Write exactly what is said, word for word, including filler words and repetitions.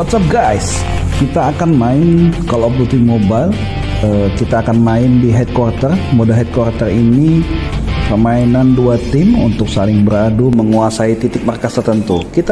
What's up guys, kita akan main Call of Duty Mobile. Uh, kita akan main di Headquarters. Mode Headquarters ini permainan dua tim untuk saling beradu menguasai titik markas tertentu. Kita